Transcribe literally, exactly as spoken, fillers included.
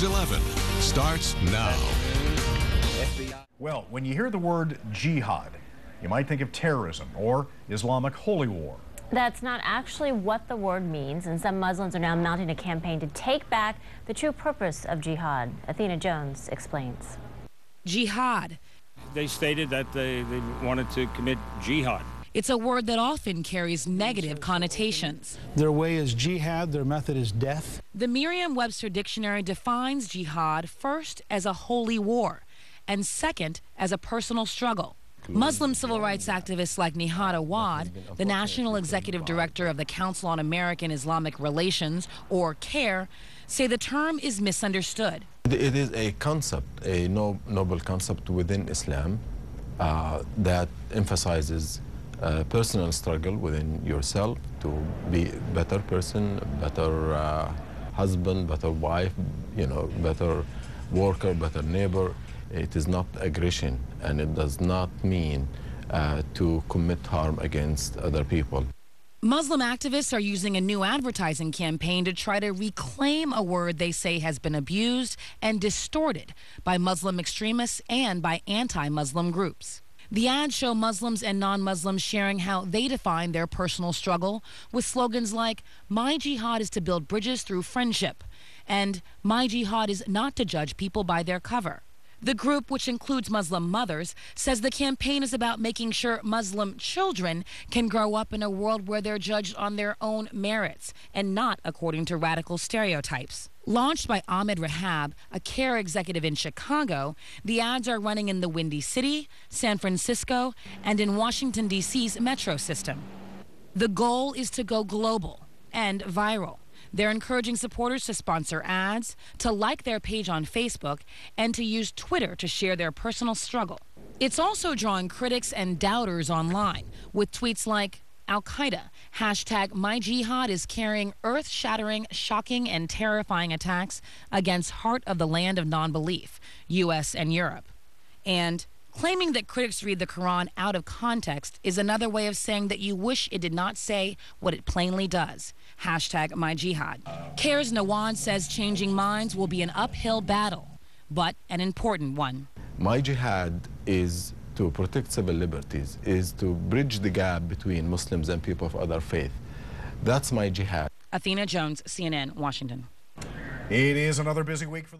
News eleven starts now. Well, when you hear the word jihad, you might think of terrorism or Islamic holy war. That's not actually what the word means, and some Muslims are now mounting a campaign to take back the true purpose of jihad. Athena Jones explains. Jihad. They stated that they, they wanted to commit jihad. It's a word that often carries negative connotations. Their way is jihad, their method is death. The Merriam Webster dictionary defines jihad first as a holy war and second as a personal struggle. Muslim civil rights activists like Nihad Awad, the National Executive Director of the Council on American Islamic Relations, or CAIR, say the term is misunderstood. It is a concept, a noble concept within Islam uh, that emphasizes uh, personal struggle within yourself to be a better person, better uh, husband, better wife, you know, better worker, better neighbor. It is not aggression, and it does not mean uh, to commit harm against other people. Muslim activists are using a new advertising campaign to try to reclaim a word they say has been abused and distorted by Muslim extremists and by anti-Muslim groups. The ads show Muslims and non-Muslims sharing how they define their personal struggle with slogans like, "My jihad is to build bridges through friendship," and "My jihad is not to judge people by their cover." The group, which includes Muslim mothers, says the campaign is about making sure Muslim children can grow up in a world where they're judged on their own merits and not according to radical stereotypes. Launched by Ahmed Rahab, a CAIR executive in Chicago, the ads are running in the Windy City, San Francisco, and in Washington, D C's metro system. The goal is to go global and viral. They're encouraging supporters to sponsor ads, to like their page on Facebook, and to use Twitter to share their personal struggle. It's also drawing critics and doubters online, with tweets like, "Al-Qaeda, hashtag MyJihad is carrying earth-shattering, shocking, and terrifying attacks against heart of the land of non-belief, U S and Europe." And claiming that critics read the Quran out of context is another way of saying that you wish it did not say what it plainly does. Hashtag MyJihad. CAIR's Nawaz says changing minds will be an uphill battle, but an important one. My jihad is to protect civil liberties, is to bridge the gap between Muslims and people of other faith. That's my jihad. Athena Jones, C N N, Washington. It is another busy week for the